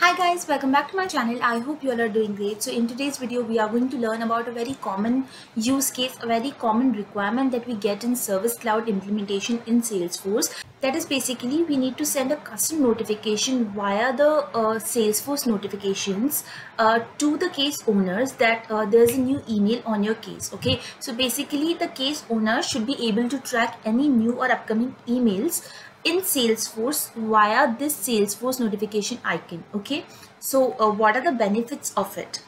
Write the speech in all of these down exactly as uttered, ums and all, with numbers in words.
Hi guys, welcome back to my channel. I hope you all are doing great. So in today's video we are going to learn about a very common use case, a very common requirement that we get in Service Cloud implementation in Salesforce. That is basically we need to send a custom notification via the uh, Salesforce notifications uh, to the case owners that uh, there is a new email on your case. Okay, so basically the case owner should be able to track any new or upcoming emails in Salesforce via this Salesforce notification icon. Okay, so uh, what are the benefits of it?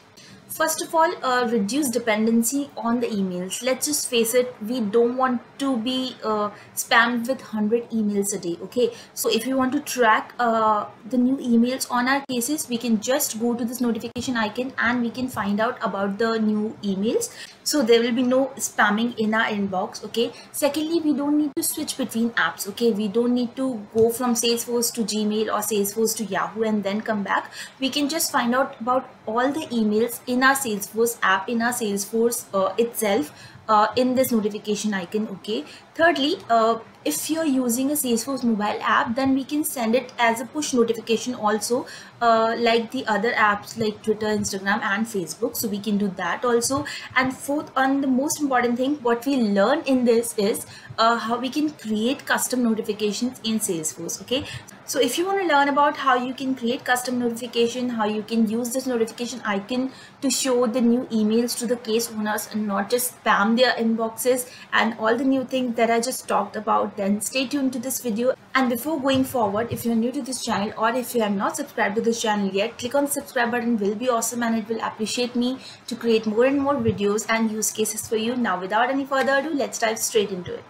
First of all, uh, reduce dependency on the emails. Let's just face it, we don't want to be uh, spammed with one hundred emails a day. Okay, so if you want to track uh, the new emails on our cases, we can just go to this notification icon and we can find out about the new emails. So there will be no spamming in our inbox. Okay, secondly, we don't need to switch between apps. Okay, we don't need to go from Salesforce to Gmail or Salesforce to Yahoo and then come back. We can just find out about all the emails in our Salesforce app, in our Salesforce uh, itself, uh, in this notification icon. Okay, thirdly, uh, if you're using a Salesforce mobile app, then we can send it as a push notification also, uh, like the other apps like Twitter, Instagram and Facebook. So we can do that also. And fourth, on the most important thing, what we learn in this is uh, how we can create custom notifications in Salesforce. Okay, so if you want to learn about how you can create custom notification, how you can use this notification icon to show the new emails to the case owners and not just spam their inboxes and all the new things that I just talked about, then stay tuned to this video. And before going forward, if you're new to this channel or if you have not subscribed to this channel yet, click on the subscribe button, will be awesome, and it will appreciate me to create more and more videos and use cases for you. Now without any further ado, let's dive straight into it.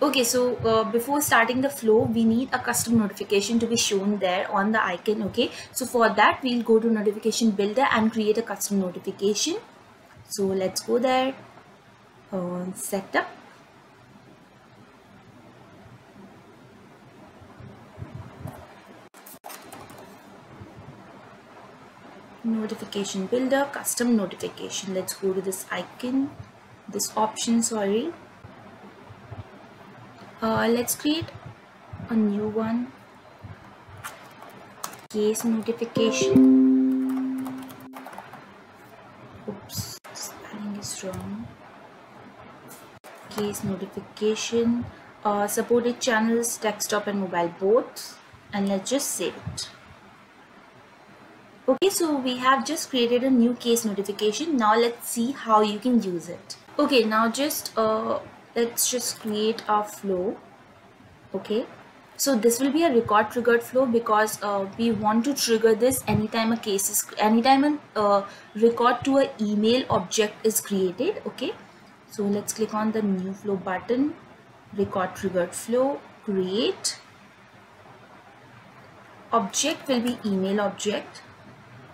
Okay, so uh, before starting the flow, we need a custom notification to be shown there on the icon. Okay, so for that we'll go to notification builder and create a custom notification. So let's go there on setup. Notification builder, custom notification. Let's go to this icon, this option, sorry. Uh, let's create a new one, case notification. Oops, spelling is wrong. Case notification, uh, supported channels, desktop and mobile both, and let's just save it. Okay, so we have just created a new case notification. Now let's see how you can use it. Okay, now just uh, let's just create our flow. Okay, so this will be a record triggered flow because uh, we want to trigger this anytime a case is, anytime an uh, record to an email object is created. Okay, so let's click on the new flow button, record triggered flow, create. Object will be email object,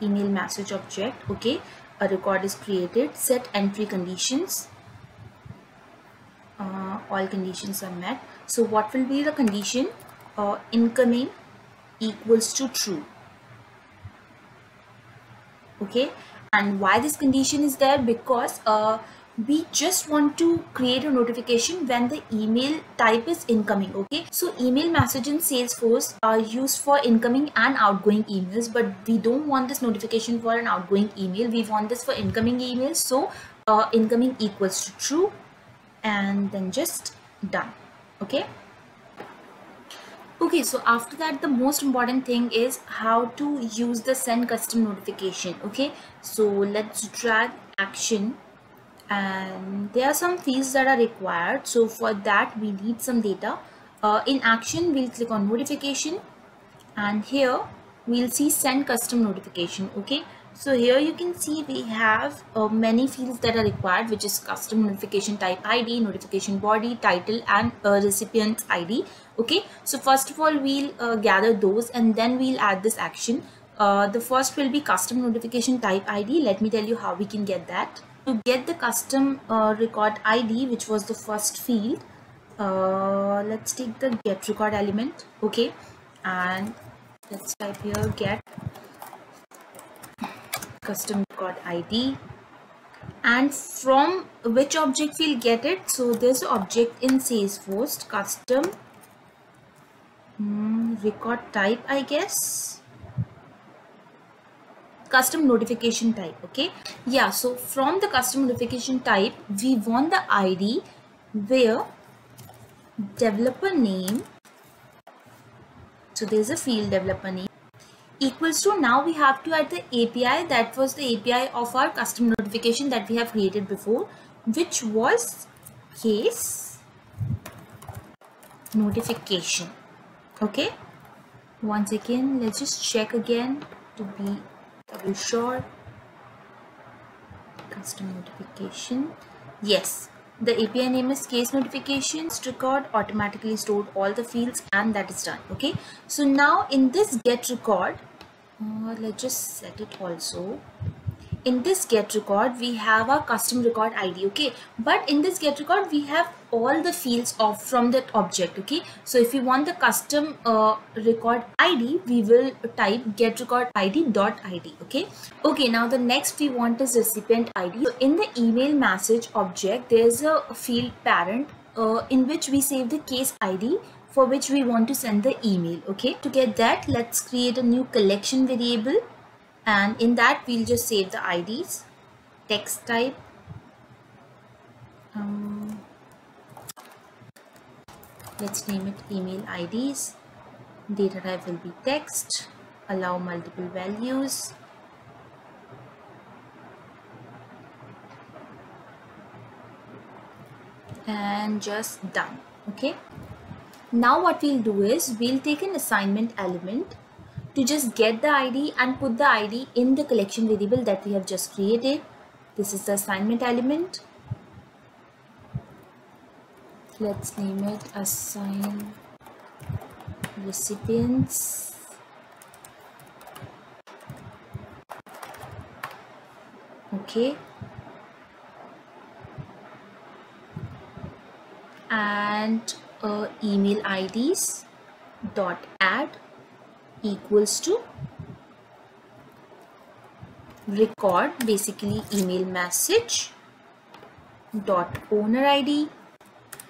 email message object. Okay, a record is created, set entry conditions. Uh, all conditions are met. So what will be the condition? Uh, incoming equals to true. Okay, and why this condition is there? Because uh, we just want to create a notification when the email type is incoming. Okay, so email message in Salesforce are used for incoming and outgoing emails, but we don't want this notification for an outgoing email. We want this for incoming emails. So uh, incoming equals to true. And then just done. Okay. Okay, so after that, the most important thing is how to use the send custom notification. Okay, so let's drag action, and there are some fields that are required. So for that we need some data. Uh, in action we'll click on notification, and here we'll see send custom notification. Okay, so here you can see we have uh, many fields that are required, which is custom notification type I D, notification body, title and uh, recipient I D. Okay, so first of all we'll uh, gather those and then we'll add this action. Uh, the first will be custom notification type I D. Let me tell you how we can get that. To get the custom uh, record I D, which was the first field, uh, let's take the get record element. Okay, and let's type here get custom record I D, and from which object we'll get it. So this object in Salesforce, custom Hmm, record type, I guess. Custom notification type. Okay. Yeah. So from the custom notification type, we want the I D where developer name. So there's a field developer name equals to, now we have to add the A P I. That was the A P I of our custom notification that we have created before, which was case notification. Okay. Once again, let's just check again to be double sure. Custom notification. Yes, the A P I name is case notifications record, automatically stored all the fields, and that is done. Okay. So now in this get record, uh, let's just set it also. In this get record, we have our custom record I D. Okay. But in this get record, we have all the fields of from that object. Okay. So if you want the custom uh, record I D, we will type get record I D dot I D. Okay. Okay. Now the next we want is recipient I D. So in the email message object, there's a field parent uh, in which we save the case I D for which we want to send the email. Okay. To get that, let's create a new collection variable. And in that, we'll just save the I Ds, text type, um, let's name it email I Ds, data type will be text, allow multiple values, and just done. Okay. Now what we'll do is, we'll take an assignment element to just get the I D and put the I D in the collection variable that we have just created. This is the assignment element. Let's name it assign recipients. Okay. And uh, email I Ds dot add equals to record, basically email message dot owner I D,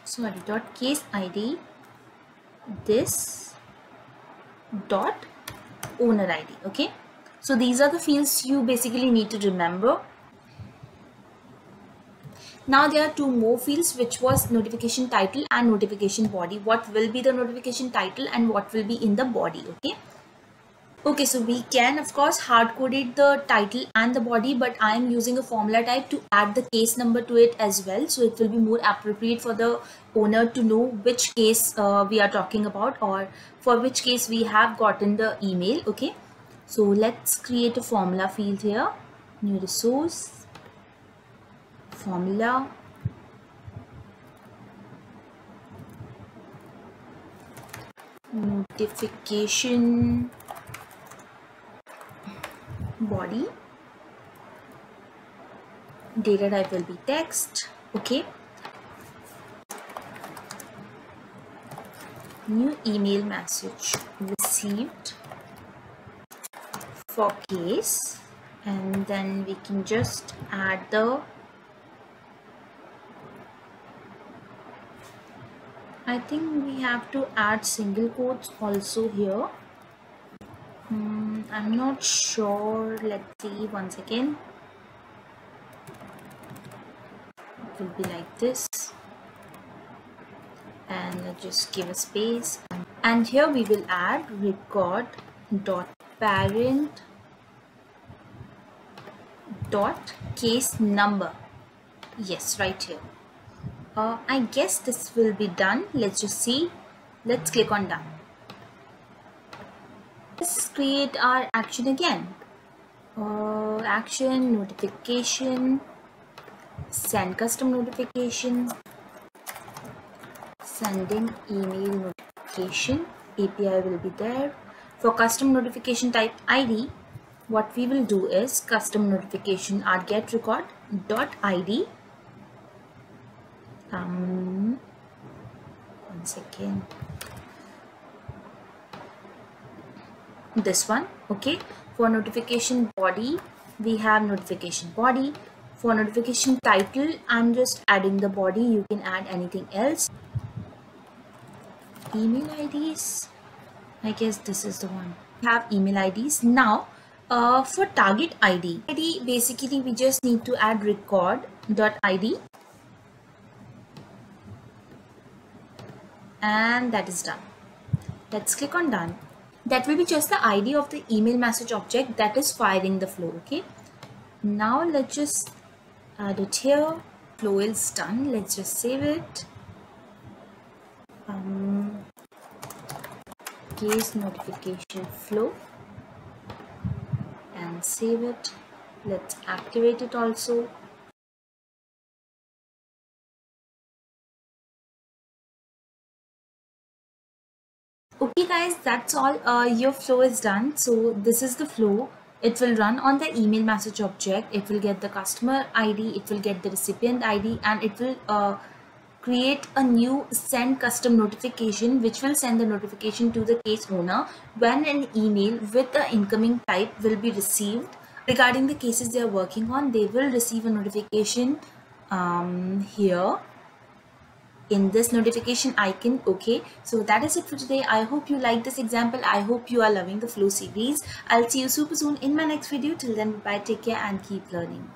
sorry, dot case I D, this dot owner I D. Okay. So these are the fields you basically need to remember. Now there are two more fields, which was notification title and notification body. What will be the notification title and what will be in the body. Okay. Okay, so we can of course hard coded the title and the body, but I am using a formula type to add the case number to it as well. So it will be more appropriate for the owner to know which case uh, we are talking about, or for which case we have gotten the email. Okay, so let's create a formula field here. New resource, formula. Notification body, data type will be text. Okay, new email message received for case, and then we can just add the, I think we have to add single quotes also here. I'm not sure. Let's see once again. It will be like this, and I'll just give a space. And here we will add record dot parent dot case number. Yes, right here. Uh, I guess this will be done. Let's just see. Let's click on done. Let's create our action again. Uh, action, notification, send custom notification, sending email notification, A P I will be there. For custom notification type I D, what we will do is custom notification our get record dot I D. Um, one second. This one. Okay, for notification body we have notification body. For notification title I'm just adding the body, you can add anything else. Email I Ds I guess this is the one. Have email I Ds. Now uh, for target I D, I D basically we just need to add record dot I D and that is done. Let's click on done. That will be just the I D of the email message object that is fired in the flow. Okay, now let's just add it here. Flow is done. Let's just save it. Um, case notification flow and save it. Let's activate it also. Okay guys, that's all. Uh, your flow is done. So this is the flow. It will run on the email message object. It will get the customer I D. It will get the recipient I D, and it will uh, create a new send custom notification, which will send the notification to the case owner when an email with the incoming type will be received regarding the cases they are working on. They will receive a notification um, here in this notification icon. Okay, so that is it for today. I hope you like this example. I hope you are loving the flow series. I'll see you super soon in my next video. Till then, bye, take care and keep learning.